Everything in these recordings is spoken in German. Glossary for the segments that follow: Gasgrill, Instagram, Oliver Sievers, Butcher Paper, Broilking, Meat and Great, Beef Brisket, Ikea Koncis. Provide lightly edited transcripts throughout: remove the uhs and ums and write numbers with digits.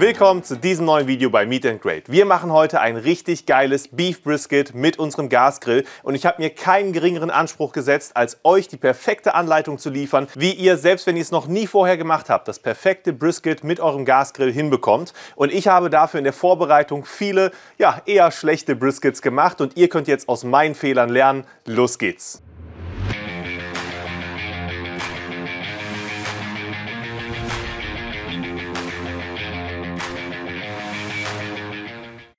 Willkommen zu diesem neuen Video bei Meat and Great. Wir machen heute ein richtig geiles Beef Brisket mit unserem Gasgrill und ich habe mir keinen geringeren Anspruch gesetzt, als euch die perfekte Anleitung zu liefern, wie ihr, selbst wenn ihr es noch nie vorher gemacht habt, das perfekte Brisket mit eurem Gasgrill hinbekommt. Und ich habe dafür in der Vorbereitung viele, ja, eher schlechte Briskets gemacht und ihr könnt jetzt aus meinen Fehlern lernen. Los geht's!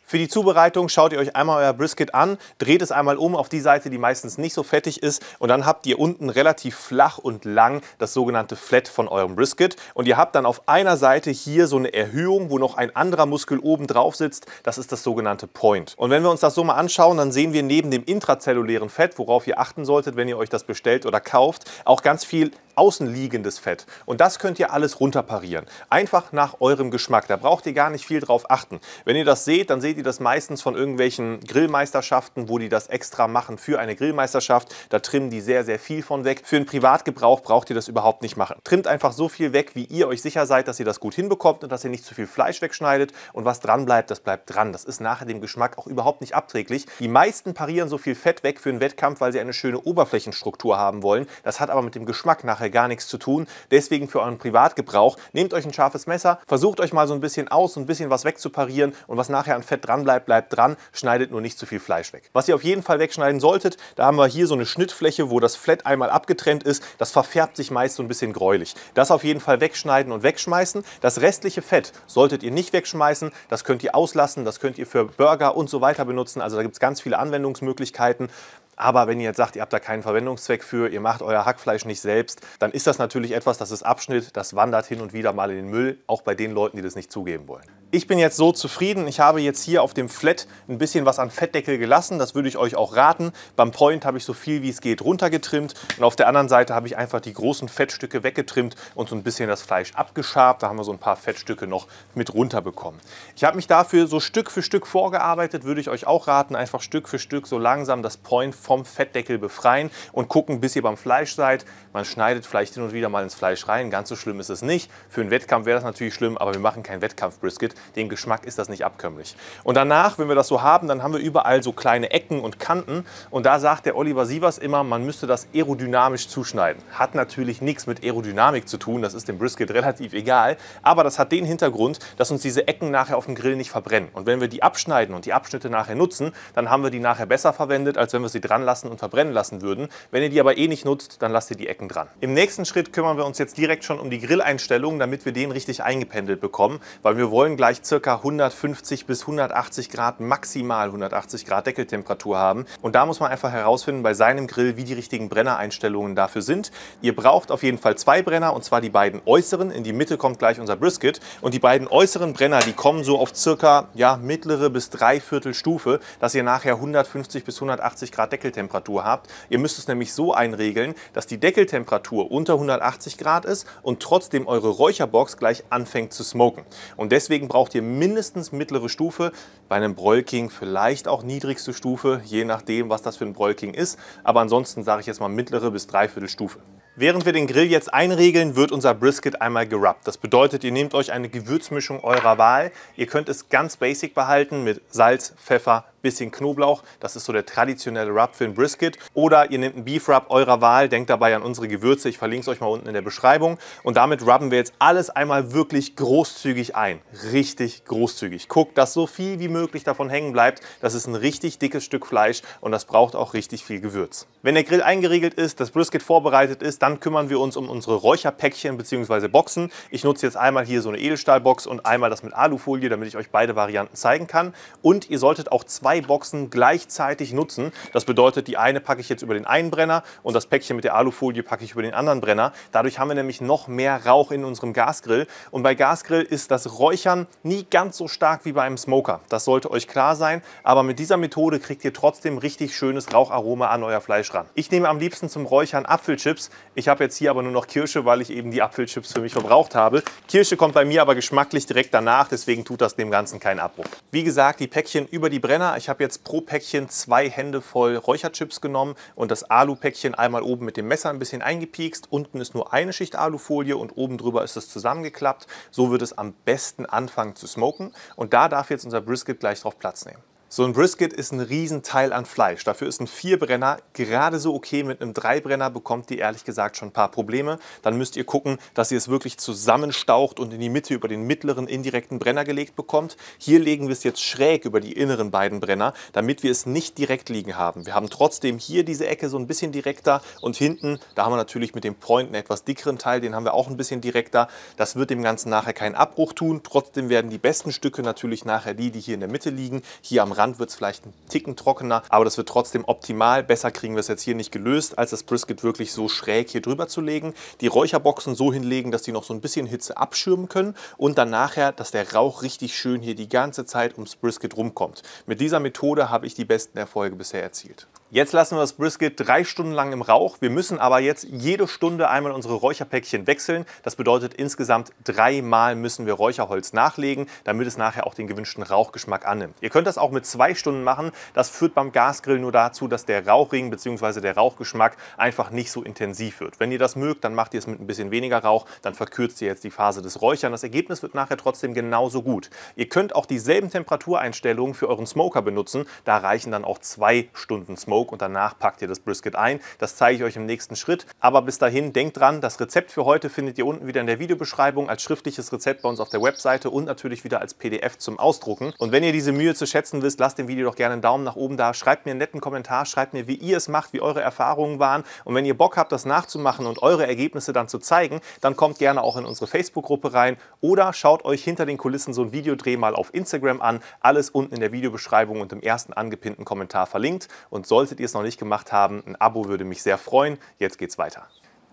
Für die Zubereitung schaut ihr euch einmal euer Brisket an, dreht es einmal um auf die Seite, die meistens nicht so fettig ist, und dann habt ihr unten relativ flach und lang das sogenannte Flat von eurem Brisket, und ihr habt dann auf einer Seite hier so eine Erhöhung, wo noch ein anderer Muskel oben drauf sitzt, das ist das sogenannte Point. Und wenn wir uns das so mal anschauen, dann sehen wir neben dem intrazellulären Fett, worauf ihr achten solltet, wenn ihr euch das bestellt oder kauft, auch ganz viel außenliegendes Fett, und das könnt ihr alles runterparieren. Einfach nach eurem Geschmack, da braucht ihr gar nicht viel drauf achten. Wenn ihr das seht, dann seht ihr das meistens von irgendwelchen Grillmeisterschaften, wo die das extra machen für eine Grillmeisterschaft, da trimmen die sehr, sehr viel von weg. Für den Privatgebrauch braucht ihr das überhaupt nicht machen. Trimmt einfach so viel weg, wie ihr euch sicher seid, dass ihr das gut hinbekommt und dass ihr nicht zu viel Fleisch wegschneidet, und was dran bleibt, das bleibt dran. Das ist nachher dem Geschmack auch überhaupt nicht abträglich. Die meisten parieren so viel Fett weg für einen Wettkampf, weil sie eine schöne Oberflächenstruktur haben wollen. Das hat aber mit dem Geschmack nachher gar nichts zu tun. Deswegen für euren Privatgebrauch, nehmt euch ein scharfes Messer, versucht euch mal so ein bisschen aus, so ein bisschen was wegzuparieren, und was nachher an Fett dran bleibt, bleibt dran, schneidet nur nicht zu viel Fleisch weg. Was ihr auf jeden Fall wegschneiden solltet, da haben wir hier so eine Schnittfläche, wo das Fett einmal abgetrennt ist, das verfärbt sich meist so ein bisschen gräulich. Das auf jeden Fall wegschneiden und wegschmeißen. Das restliche Fett solltet ihr nicht wegschmeißen, das könnt ihr auslassen, das könnt ihr für Burger und so weiter benutzen, also da gibt es ganz viele Anwendungsmöglichkeiten. Aber wenn ihr jetzt sagt, ihr habt da keinen Verwendungszweck für, ihr macht euer Hackfleisch nicht selbst, dann ist das natürlich etwas, das ist Abschnitt, das wandert hin und wieder mal in den Müll, auch bei den Leuten, die das nicht zugeben wollen. Ich bin jetzt so zufrieden, ich habe jetzt hier auf dem Flat ein bisschen was an Fettdeckel gelassen, das würde ich euch auch raten. Beim Point habe ich so viel wie es geht runtergetrimmt, und auf der anderen Seite habe ich einfach die großen Fettstücke weggetrimmt und so ein bisschen das Fleisch abgeschabt, da haben wir so ein paar Fettstücke noch mit runterbekommen. Ich habe mich dafür so Stück für Stück vorgearbeitet, würde ich euch auch raten, einfach Stück für Stück so langsam das Point vom Fettdeckel befreien und gucken, bis ihr beim Fleisch seid. Man schneidet vielleicht hin und wieder mal ins Fleisch rein, ganz so schlimm ist es nicht. Für einen Wettkampf wäre das natürlich schlimm, aber wir machen kein Wettkampf-Brisket, dem Geschmack ist das nicht abkömmlich. Und danach, wenn wir das so haben, dann haben wir überall so kleine Ecken und Kanten, und da sagt der Oliver Sievers immer, man müsste das aerodynamisch zuschneiden. Hat natürlich nichts mit Aerodynamik zu tun, das ist dem Brisket relativ egal, aber das hat den Hintergrund, dass uns diese Ecken nachher auf dem Grill nicht verbrennen, und wenn wir die abschneiden und die Abschnitte nachher nutzen, dann haben wir die nachher besser verwendet, als wenn wir sie dran lassen und verbrennen lassen würden. Wenn ihr die aber eh nicht nutzt, dann lasst ihr die Ecken dran. Im nächsten Schritt kümmern wir uns jetzt direkt schon um die Grilleinstellung, damit wir den richtig eingependelt bekommen, weil wir wollen gleich ca. 150 bis 180 Grad, maximal 180 Grad Deckeltemperatur haben, und da muss man einfach herausfinden bei seinem Grill, wie die richtigen Brennereinstellungen dafür sind. Ihr braucht auf jeden Fall zwei Brenner, und zwar die beiden äußeren, in die Mitte kommt gleich unser Brisket, und die beiden äußeren Brenner, die kommen so auf ca. ja, mittlere bis dreiviertel Stufe, dass ihr nachher 150 bis 180 Grad Deckeltemperatur habt. Ihr müsst es nämlich so einregeln, dass die Deckeltemperatur unter 180 Grad ist und trotzdem eure Räucherbox gleich anfängt zu smoken. Und deswegen braucht ihr mindestens mittlere Stufe, bei einem Broilking vielleicht auch niedrigste Stufe, je nachdem, was das für ein Broilking ist. Aber ansonsten sage ich jetzt mal mittlere bis dreiviertel Stufe. Während wir den Grill jetzt einregeln, wird unser Brisket einmal gerubbt. Das bedeutet, ihr nehmt euch eine Gewürzmischung eurer Wahl. Ihr könnt es ganz basic behalten mit Salz, Pfeffer, bisschen Knoblauch, das ist so der traditionelle Rub für ein Brisket, oder ihr nehmt einen Beef Rub eurer Wahl, denkt dabei an unsere Gewürze, ich verlinke es euch mal unten in der Beschreibung, und damit rubben wir jetzt alles einmal wirklich großzügig ein, richtig großzügig. Guckt, dass so viel wie möglich davon hängen bleibt, das ist ein richtig dickes Stück Fleisch und das braucht auch richtig viel Gewürz. Wenn der Grill eingeregelt ist, das Brisket vorbereitet ist, dann kümmern wir uns um unsere Räucherpäckchen bzw. Boxen. Ich nutze jetzt einmal hier so eine Edelstahlbox und einmal das mit Alufolie, damit ich euch beide Varianten zeigen kann, und ihr solltet auch zwei Boxen gleichzeitig nutzen. Das bedeutet, die eine packe ich jetzt über den einen Brenner und das Päckchen mit der Alufolie packe ich über den anderen Brenner. Dadurch haben wir nämlich noch mehr Rauch in unserem Gasgrill, und bei Gasgrill ist das Räuchern nie ganz so stark wie bei einem Smoker. Das sollte euch klar sein, aber mit dieser Methode kriegt ihr trotzdem richtig schönes Raucharoma an euer Fleisch ran. Ich nehme am liebsten zum Räuchern Apfelchips. Ich habe jetzt hier aber nur noch Kirsche, weil ich eben die Apfelchips für mich verbraucht habe. Kirsche kommt bei mir aber geschmacklich direkt danach, deswegen tut das dem Ganzen keinen Abbruch. Wie gesagt, die Päckchen über die Brenner. Ich habe jetzt pro Päckchen 2 Hände voll Räucherchips genommen und das Alupäckchen einmal oben mit dem Messer ein bisschen eingepiekst. Unten ist nur eine Schicht Alufolie und oben drüber ist es zusammengeklappt. So wird es am besten anfangen zu smoken. Und da darf jetzt unser Brisket gleich drauf Platz nehmen. So ein Brisket ist ein Riesenteil an Fleisch. Dafür ist ein 4-Brenner gerade so okay. Mit einem 3-Brenner bekommt ihr ehrlich gesagt schon ein paar Probleme. Dann müsst ihr gucken, dass ihr es wirklich zusammenstaucht und in die Mitte über den mittleren indirekten Brenner gelegt bekommt. Hier legen wir es jetzt schräg über die inneren beiden Brenner, damit wir es nicht direkt liegen haben. Wir haben trotzdem hier diese Ecke so ein bisschen direkter und hinten, da haben wir natürlich mit dem Point einen etwas dickeren Teil, den haben wir auch ein bisschen direkter. Das wird dem Ganzen nachher keinen Abbruch tun. Trotzdem werden die besten Stücke natürlich nachher die, die hier in der Mitte liegen. Hier am Rand wird es vielleicht ein Ticken trockener, aber das wird trotzdem optimal. Besser kriegen wir es jetzt hier nicht gelöst, als das Brisket wirklich so schräg hier drüber zu legen. Die Räucherboxen so hinlegen, dass die noch so ein bisschen Hitze abschirmen können und dann nachher, dass der Rauch richtig schön hier die ganze Zeit ums Brisket rumkommt. Mit dieser Methode habe ich die besten Erfolge bisher erzielt. Jetzt lassen wir das Brisket 3 Stunden lang im Rauch. Wir müssen aber jetzt jede Stunde einmal unsere Räucherpäckchen wechseln. Das bedeutet, insgesamt 3-mal müssen wir Räucherholz nachlegen, damit es nachher auch den gewünschten Rauchgeschmack annimmt. Ihr könnt das auch mit 2 Stunden machen. Das führt beim Gasgrill nur dazu, dass der Rauchring bzw. der Rauchgeschmack einfach nicht so intensiv wird. Wenn ihr das mögt, dann macht ihr es mit ein bisschen weniger Rauch, dann verkürzt ihr jetzt die Phase des Räuchern. Das Ergebnis wird nachher trotzdem genauso gut. Ihr könnt auch dieselben Temperatureinstellungen für euren Smoker benutzen. Da reichen dann auch 2 Stunden Smoker. Und danach packt ihr das Brisket ein. Das zeige ich euch im nächsten Schritt. Aber bis dahin, denkt dran, das Rezept für heute findet ihr unten wieder in der Videobeschreibung als schriftliches Rezept bei uns auf der Webseite und natürlich wieder als PDF zum Ausdrucken. Und wenn ihr diese Mühe zu schätzen wisst, lasst dem Video doch gerne einen Daumen nach oben da. Schreibt mir einen netten Kommentar, schreibt mir, wie ihr es macht, wie eure Erfahrungen waren. Und wenn ihr Bock habt, das nachzumachen und eure Ergebnisse dann zu zeigen, dann kommt gerne auch in unsere Facebook-Gruppe rein oder schaut euch hinter den Kulissen so ein Videodreh mal auf Instagram an. Alles unten in der Videobeschreibung und im ersten angepinnten Kommentar verlinkt. Und solltet ihr es noch nicht gemacht haben, ein Abo würde mich sehr freuen. Jetzt geht's weiter.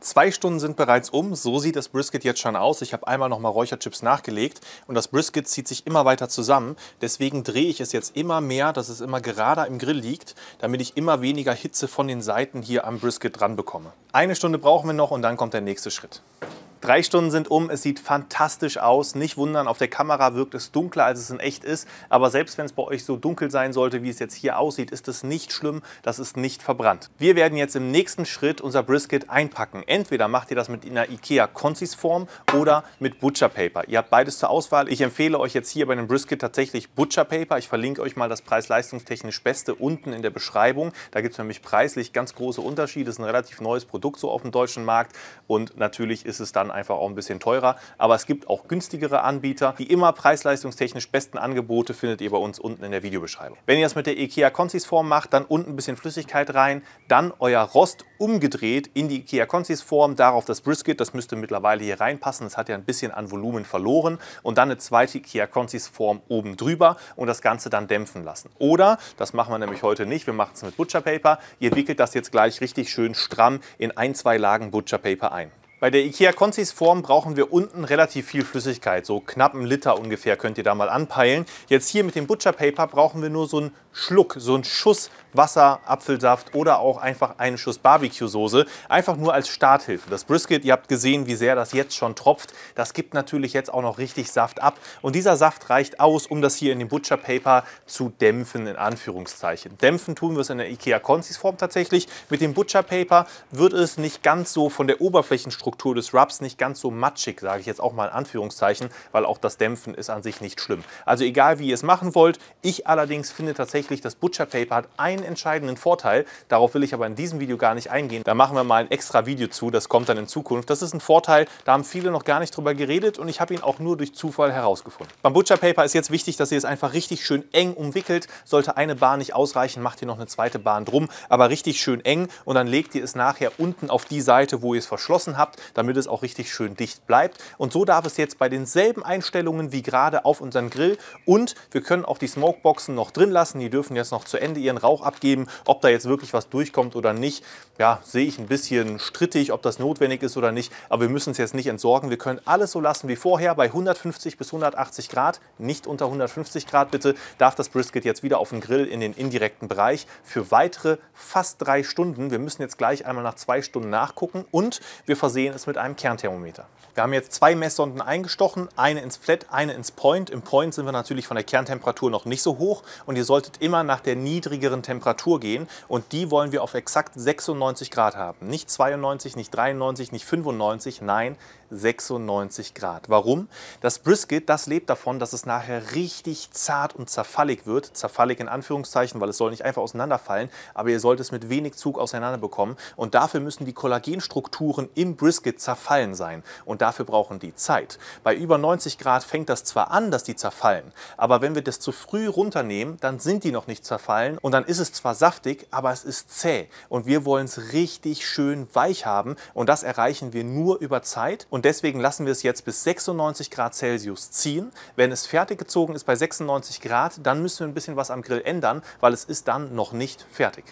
2 Stunden sind bereits um, so sieht das Brisket jetzt schon aus. Ich habe einmal nochmal Räucherchips nachgelegt und das Brisket zieht sich immer weiter zusammen. Deswegen drehe ich es jetzt immer mehr, dass es immer gerader im Grill liegt, damit ich immer weniger Hitze von den Seiten hier am Brisket dran bekomme. 1 Stunde brauchen wir noch und dann kommt der nächste Schritt. 3 Stunden sind um, es sieht fantastisch aus. Nicht wundern, auf der Kamera wirkt es dunkler, als es in echt ist. Aber selbst wenn es bei euch so dunkel sein sollte, wie es jetzt hier aussieht, ist es nicht schlimm, das ist nicht verbrannt. Wir werden jetzt im nächsten Schritt unser Brisket einpacken. Entweder macht ihr das mit einer Ikea Koncis Form oder mit Butcher Paper. Ihr habt beides zur Auswahl. Ich empfehle euch jetzt hier bei dem Brisket tatsächlich Butcher Paper. Ich verlinke euch mal das preis-leistungstechnisch Beste unten in der Beschreibung. Da gibt es nämlich preislich ganz große Unterschiede. Es ist ein relativ neues Produkt so auf dem deutschen Markt und natürlich ist es dann einfach auch ein bisschen teurer, aber es gibt auch günstigere Anbieter. Die immer preis-leistungstechnisch besten Angebote findet ihr bei uns unten in der Videobeschreibung. Wenn ihr das mit der Ikea Koncis Form macht, dann unten ein bisschen Flüssigkeit rein, dann euer Rost umgedreht in die Ikea Koncis Form, darauf das Brisket, das müsste mittlerweile hier reinpassen, das hat ja ein bisschen an Volumen verloren und dann eine zweite Ikea Koncis Form oben drüber und das Ganze dann dämpfen lassen. Oder, das machen wir nämlich heute nicht, wir machen es mit Butcher Paper, ihr wickelt das jetzt gleich richtig schön stramm in 1-2 Lagen Butcher Paper ein. Bei der Ikea Koncis Form brauchen wir unten relativ viel Flüssigkeit, so knapp 1 Liter ungefähr könnt ihr da mal anpeilen. Jetzt hier mit dem Butcher Paper brauchen wir nur so einen Schluck, so einen Schuss Wasser, Apfelsaft oder auch einfach einen Schuss Barbecue-Soße, einfach nur als Starthilfe. Das Brisket, ihr habt gesehen, wie sehr das jetzt schon tropft, das gibt natürlich jetzt auch noch richtig Saft ab und dieser Saft reicht aus, um das hier in dem Butcher Paper zu dämpfen, in Anführungszeichen. Dämpfen tun wir es in der Ikea Koncis Form tatsächlich. Mit dem Butcher Paper wird es nicht ganz so von der Oberflächenstruktur des Rubs nicht ganz so matschig, sage ich jetzt auch mal in Anführungszeichen, weil auch das Dämpfen ist an sich nicht schlimm. Also egal, wie ihr es machen wollt. Ich allerdings finde tatsächlich, das Butcher Paper hat einen entscheidenden Vorteil. Darauf will ich aber in diesem Video gar nicht eingehen. Da machen wir mal ein extra Video zu, das kommt dann in Zukunft. Das ist ein Vorteil, da haben viele noch gar nicht drüber geredet und ich habe ihn auch nur durch Zufall herausgefunden. Beim Butcher Paper ist jetzt wichtig, dass ihr es einfach richtig schön eng umwickelt. Sollte eine Bahn nicht ausreichen, macht ihr noch eine zweite Bahn drum, aber richtig schön eng und dann legt ihr es nachher unten auf die Seite, wo ihr es verschlossen habt, damit es auch richtig schön dicht bleibt. Und so darf es jetzt bei denselben Einstellungen wie gerade auf unseren Grill und wir können auch die Smokeboxen noch drin lassen, die die dürfen jetzt noch zu Ende ihren Rauch abgeben. Ob da jetzt wirklich was durchkommt oder nicht, ja, sehe ich ein bisschen strittig, ob das notwendig ist oder nicht. Aber wir müssen es jetzt nicht entsorgen. Wir können alles so lassen wie vorher, bei 150 bis 180 Grad. Nicht unter 150 Grad bitte, darf das Brisket jetzt wieder auf den Grill in den indirekten Bereich für weitere fast 3 Stunden. Wir müssen jetzt gleich einmal nach 2 Stunden nachgucken und wir versehen es mit einem Kernthermometer. Wir haben jetzt 2 Messsonden eingestochen, eine ins Flat, eine ins Point. Im Point sind wir natürlich von der Kerntemperatur noch nicht so hoch und ihr solltet immer nach der niedrigeren Temperatur gehen und die wollen wir auf exakt 96 Grad haben. Nicht 92, nicht 93, nicht 95, nein, 96 Grad. Warum? Das Brisket, das lebt davon, dass es nachher richtig zart und zerfallig wird. Zerfallig in Anführungszeichen, weil es soll nicht einfach auseinanderfallen, aber ihr sollt es mit wenig Zug auseinander bekommen und dafür müssen die Kollagenstrukturen im Brisket zerfallen sein und dafür brauchen die Zeit. Bei über 90 Grad fängt das zwar an, dass die zerfallen, aber wenn wir das zu früh runternehmen, dann sind die noch nicht zerfallen und dann ist es zwar saftig, aber es ist zäh und wir wollen es richtig schön weich haben und das erreichen wir nur über Zeit und deswegen lassen wir es jetzt bis 96 Grad Celsius ziehen. Wenn es fertig gezogen ist bei 96 Grad, dann müssen wir ein bisschen was am Grill ändern, weil es ist dann noch nicht fertig.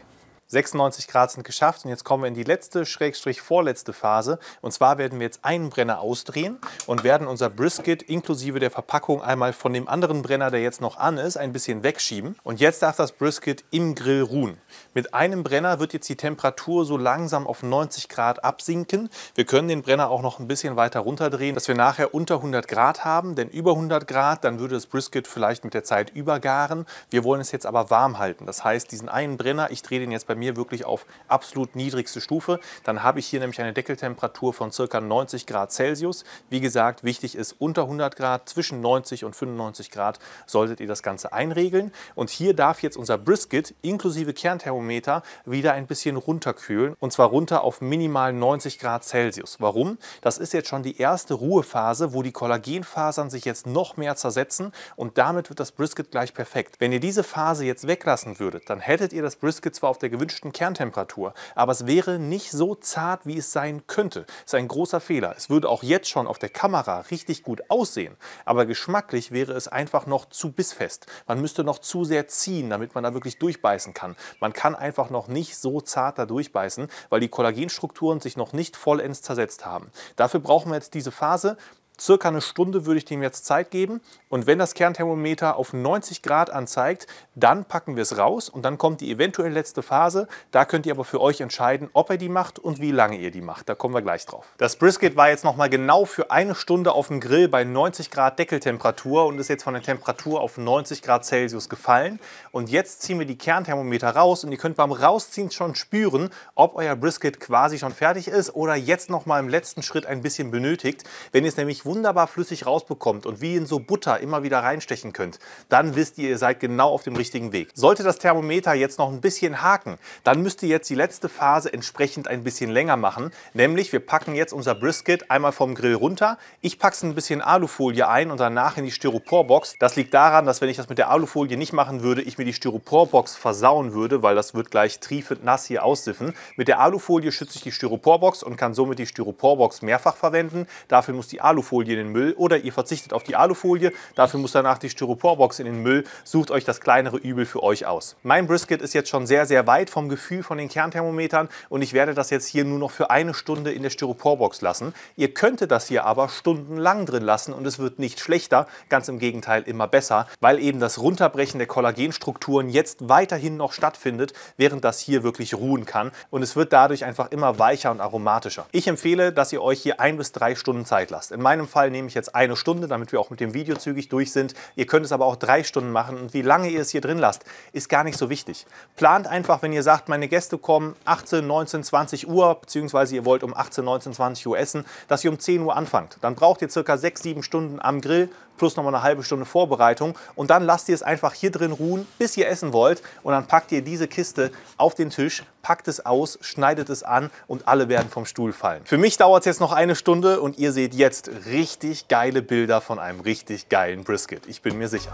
96 Grad sind geschafft und jetzt kommen wir in die letzte, Schrägstrich vorletzte Phase. Und zwar werden wir jetzt einen Brenner ausdrehen und werden unser Brisket inklusive der Verpackung einmal von dem anderen Brenner, der jetzt noch an ist, ein bisschen wegschieben. Und jetzt darf das Brisket im Grill ruhen. Mit einem Brenner wird jetzt die Temperatur so langsam auf 90 Grad absinken. Wir können den Brenner auch noch ein bisschen weiter runterdrehen, dass wir nachher unter 100 Grad haben, denn über 100 Grad, dann würde das Brisket vielleicht mit der Zeit übergaren. Wir wollen es jetzt aber warm halten. Das heißt, diesen einen Brenner, ich drehe den jetzt bei mir wirklich auf absolut niedrigste Stufe. Dann habe ich hier nämlich eine Deckeltemperatur von ca. 90 Grad Celsius. Wie gesagt, wichtig ist unter 100 Grad, zwischen 90 und 95 Grad solltet ihr das Ganze einregeln. Und hier darf jetzt unser Brisket inklusive Kernthermometer wieder ein bisschen runterkühlen und zwar runter auf minimal 90 Grad Celsius. Warum? Das ist jetzt schon die erste Ruhephase, wo die Kollagenfasern sich jetzt noch mehr zersetzen und damit wird das Brisket gleich perfekt. Wenn ihr diese Phase jetzt weglassen würdet, dann hättet ihr das Brisket zwar auf der gewünschten Kerntemperatur, aber es wäre nicht so zart, wie es sein könnte. Das ist ein großer Fehler. Es würde auch jetzt schon auf der Kamera richtig gut aussehen, aber geschmacklich wäre es einfach noch zu bissfest. Man müsste noch zu sehr ziehen, damit man da wirklich durchbeißen kann. Man kann einfach noch nicht so zart da durchbeißen, weil die Kollagenstrukturen sich noch nicht vollends zersetzt haben. Dafür brauchen wir jetzt diese Phase. Circa eine Stunde würde ich dem jetzt Zeit geben und wenn das Kernthermometer auf 90 Grad anzeigt, dann packen wir es raus und dann kommt die eventuell letzte Phase. Da könnt ihr aber für euch entscheiden, ob ihr die macht und wie lange ihr die macht. Da kommen wir gleich drauf. Das Brisket war jetzt nochmal genau für 1 Stunde auf dem Grill bei 90 Grad Deckeltemperatur und ist jetzt von der Temperatur auf 90 Grad Celsius gefallen. Und jetzt ziehen wir die Kernthermometer raus und ihr könnt beim Rausziehen schon spüren, ob euer Brisket quasi schon fertig ist oder jetzt nochmal im letzten Schritt ein bisschen benötigt. Wenn ihr es nämlich wunderbar flüssig rausbekommt und wie in so Butter immer wieder reinstechen könnt, dann wisst ihr, ihr seid genau auf dem richtigen Weg. Sollte das Thermometer jetzt noch ein bisschen haken, dann müsst ihr jetzt die letzte Phase entsprechend ein bisschen länger machen, nämlich wir packen jetzt unser Brisket einmal vom Grill runter, ich packe es ein bisschen Alufolie ein und danach in die Styroporbox. Das liegt daran, dass wenn ich das mit der Alufolie nicht machen würde, ich mir die Styroporbox versauen würde, weil das wird gleich triefend nass hier aussiffen. Mit der Alufolie schütze ich die Styroporbox und kann somit die Styroporbox mehrfach verwenden. Dafür muss die Alufolie in den Müll oder ihr verzichtet auf die Alufolie, dafür muss danach die Styroporbox in den Müll, sucht euch das kleinere Übel für euch aus. Mein Brisket ist jetzt schon sehr, sehr weit vom Gefühl von den Kernthermometern und ich werde das jetzt hier nur noch für 1 Stunde in der Styroporbox lassen. Ihr könntet das hier aber stundenlang drin lassen und es wird nicht schlechter, ganz im Gegenteil immer besser, weil eben das Runterbrechen der Kollagenstrukturen jetzt weiterhin noch stattfindet, während das hier wirklich ruhen kann und es wird dadurch einfach immer weicher und aromatischer. Ich empfehle, dass ihr euch hier 1 bis 3 Stunden Zeit lasst. In meinem Fall nehme ich jetzt 1 Stunde, damit wir auch mit dem Video zügig durch sind. Ihr könnt es aber auch 3 Stunden machen und wie lange ihr es hier drin lasst, ist gar nicht so wichtig. Plant einfach, wenn ihr sagt, meine Gäste kommen 18, 19, 20 Uhr, beziehungsweise ihr wollt um 18, 19, 20 Uhr essen, dass ihr um 10 Uhr anfangt. Dann braucht ihr ca. 6, 7 Stunden am Grill plus nochmal eine halbe Stunde Vorbereitung und dann lasst ihr es einfach hier drin ruhen, bis ihr essen wollt und dann packt ihr diese Kiste auf den Tisch, packt es aus, schneidet es an und alle werden vom Stuhl fallen. Für mich dauert es jetzt noch 1 Stunde und ihr seht jetzt richtig geile Bilder von einem richtig geilen Brisket. Ich bin mir sicher.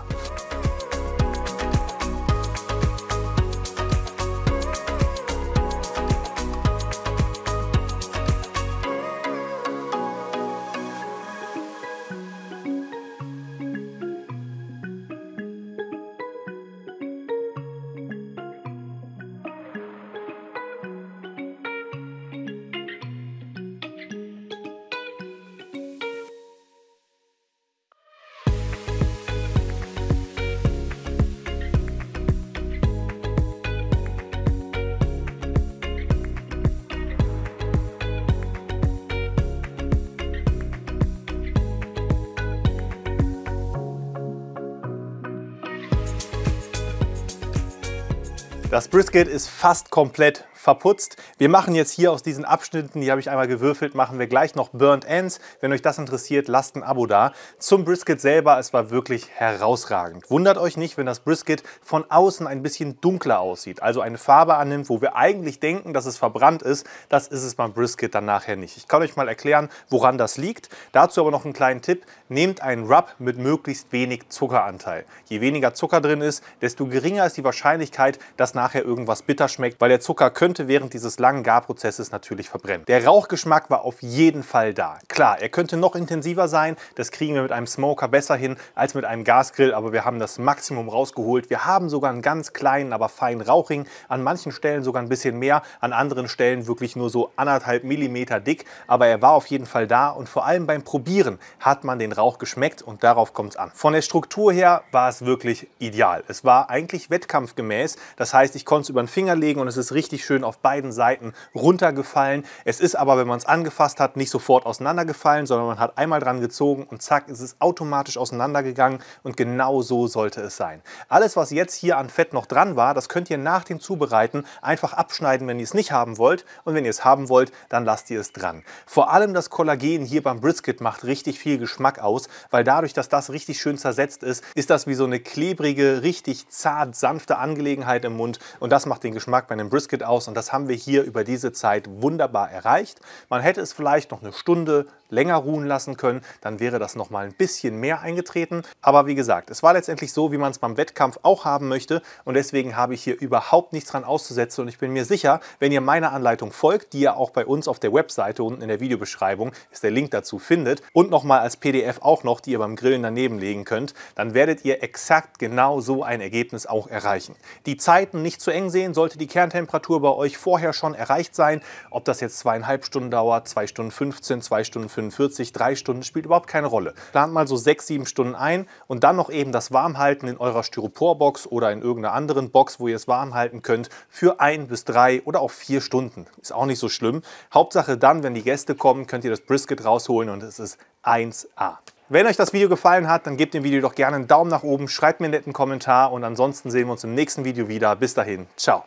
Das Brisket ist fast komplett verputzt. Wir machen jetzt hier aus diesen Abschnitten, die habe ich einmal gewürfelt, machen wir gleich noch Burnt Ends. Wenn euch das interessiert, lasst ein Abo da. Zum Brisket selber, es war wirklich herausragend. Wundert euch nicht, wenn das Brisket von außen ein bisschen dunkler aussieht, also eine Farbe annimmt, wo wir eigentlich denken, dass es verbrannt ist. Das ist es beim Brisket dann nachher nicht. Ich kann euch mal erklären, woran das liegt. Dazu aber noch einen kleinen Tipp. Nehmt einen Rub mit möglichst wenig Zuckeranteil. Je weniger Zucker drin ist, desto geringer ist die Wahrscheinlichkeit, dass nachher irgendwas bitter schmeckt, weil der Zucker könnte während dieses langen Garprozesses natürlich verbrennen. Der Rauchgeschmack war auf jeden Fall da. Klar, er könnte noch intensiver sein, das kriegen wir mit einem Smoker besser hin als mit einem Gasgrill, aber wir haben das Maximum rausgeholt. Wir haben sogar einen ganz kleinen, aber feinen Rauchring, an manchen Stellen sogar ein bisschen mehr, an anderen Stellen wirklich nur so 1,5 mm dick, aber er war auf jeden Fall da und vor allem beim Probieren hat man den Rauch geschmeckt und darauf kommt es an. Von der Struktur her war es wirklich ideal. Es war eigentlich wettkampfgemäß, das heißt, ich konnte es über den Finger legen und es ist richtig schön auf beiden Seiten runtergefallen. Es ist aber, wenn man es angefasst hat, nicht sofort auseinandergefallen, sondern man hat einmal dran gezogen und zack, ist es automatisch auseinandergegangen und genau so sollte es sein. Alles, was jetzt hier an Fett noch dran war, das könnt ihr nach dem Zubereiten einfach abschneiden, wenn ihr es nicht haben wollt, und wenn ihr es haben wollt, dann lasst ihr es dran. Vor allem das Kollagen hier beim Brisket macht richtig viel Geschmack aus, weil dadurch, dass das richtig schön zersetzt ist, ist das wie so eine klebrige, richtig zart, sanfte Angelegenheit im Mund und das macht den Geschmack bei einem Brisket aus und das haben wir hier über diese Zeit wunderbar erreicht. Man hätte es vielleicht noch eine Stunde länger ruhen lassen können, dann wäre das noch mal ein bisschen mehr eingetreten. Aber wie gesagt, es war letztendlich so, wie man es beim Wettkampf auch haben möchte und deswegen habe ich hier überhaupt nichts dran auszusetzen und ich bin mir sicher, wenn ihr meiner Anleitung folgt, die ihr auch bei uns auf der Webseite unten in der Videobeschreibung ist der Link dazu findet und nochmal als PDF auch noch, die ihr beim Grillen daneben legen könnt, dann werdet ihr exakt genau so ein Ergebnis auch erreichen. Die Zeiten nicht zu eng sehen, sollte die Kerntemperatur bei euch vorher schon erreicht sein, ob das jetzt 2,5 Stunden dauert, 2 Stunden 15, 2 Stunden 45, 3 Stunden, spielt überhaupt keine Rolle. Plant mal so 6-7 Stunden ein und dann noch eben das Warmhalten in eurer Styroporbox oder in irgendeiner anderen Box, wo ihr es warm halten könnt, für 1 bis 3 oder auch 4 Stunden. Ist auch nicht so schlimm. Hauptsache dann, wenn die Gäste kommen, könnt ihr das Brisket rausholen und es ist 1A. Wenn euch das Video gefallen hat, dann gebt dem Video doch gerne einen Daumen nach oben, schreibt mir einen netten Kommentar und ansonsten sehen wir uns im nächsten Video wieder. Bis dahin, ciao.